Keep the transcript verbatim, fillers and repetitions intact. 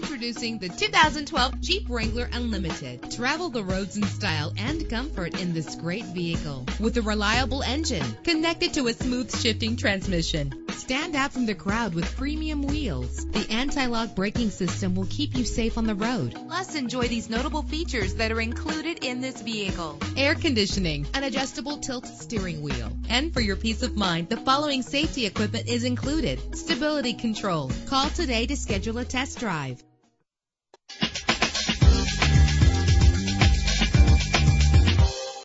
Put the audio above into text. Introducing the two thousand twelve Jeep Wrangler Unlimited. Travel the roads in style and comfort in this great vehicle. With a reliable engine connected to a smooth shifting transmission. Stand out from the crowd with premium wheels. The anti-lock braking system will keep you safe on the road. Plus, enjoy these notable features that are included in this vehicle. Air conditioning, an adjustable tilt steering wheel. And for your peace of mind, the following safety equipment is included. Stability control. Call today to schedule a test drive.